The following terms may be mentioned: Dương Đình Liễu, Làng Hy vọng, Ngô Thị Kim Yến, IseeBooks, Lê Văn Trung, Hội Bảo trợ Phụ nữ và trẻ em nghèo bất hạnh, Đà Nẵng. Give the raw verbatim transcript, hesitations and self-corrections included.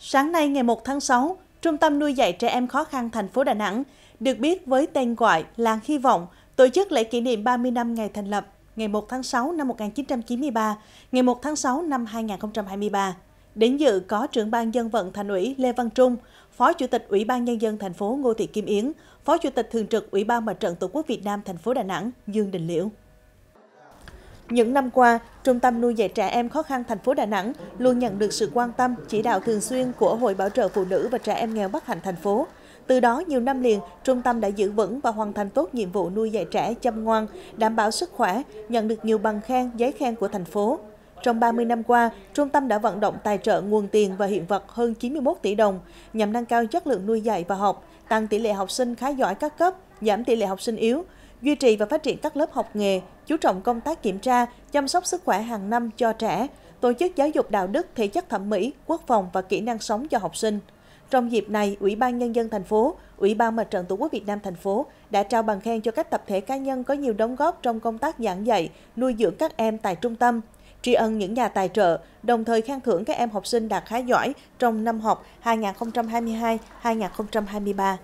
Sáng nay ngày một tháng sáu, Trung tâm nuôi dạy trẻ em khó khăn thành phố Đà Nẵng, được biết với tên gọi Làng Hy vọng, tổ chức lễ kỷ niệm ba mươi năm ngày thành lập, ngày một tháng sáu năm một nghìn chín trăm chín mươi ba, ngày một tháng sáu năm hai nghìn không trăm hai mươi ba. Đến dự có trưởng ban dân vận Thành ủy Lê Văn Trung, Phó Chủ tịch Ủy ban Nhân dân thành phố Ngô Thị Kim Yến, Phó Chủ tịch Thường trực Ủy ban Mặt trận Tổ quốc Việt Nam thành phố Đà Nẵng Dương Đình Liễu. Những năm qua, Trung tâm nuôi dạy trẻ em khó khăn thành phố Đà Nẵng luôn nhận được sự quan tâm, chỉ đạo thường xuyên của Hội Bảo trợ Phụ nữ và trẻ em nghèo bất hạnh thành phố. Từ đó, nhiều năm liền, Trung tâm đã giữ vững và hoàn thành tốt nhiệm vụ nuôi dạy trẻ chăm ngoan, đảm bảo sức khỏe, nhận được nhiều bằng khen, giấy khen của thành phố. Trong ba mươi năm qua, Trung tâm đã vận động tài trợ nguồn tiền và hiện vật hơn chín mươi mốt tỷ đồng nhằm nâng cao chất lượng nuôi dạy và học, tăng tỷ lệ học sinh khá giỏi các cấp, giảm tỷ lệ học sinh yếu, duy trì và phát triển các lớp học nghề, chú trọng công tác kiểm tra, chăm sóc sức khỏe hàng năm cho trẻ, tổ chức giáo dục đạo đức, thể chất thẩm mỹ, quốc phòng và kỹ năng sống cho học sinh. Trong dịp này, Ủy ban Nhân dân thành phố, Ủy ban Mặt trận Tổ quốc Việt Nam thành phố đã trao bằng khen cho các tập thể cá nhân có nhiều đóng góp trong công tác giảng dạy, nuôi dưỡng các em tại trung tâm, tri ân những nhà tài trợ, đồng thời khen thưởng các em học sinh đạt khá giỏi trong năm học hai nghìn không trăm hai mươi hai hai nghìn không trăm hai mươi ba.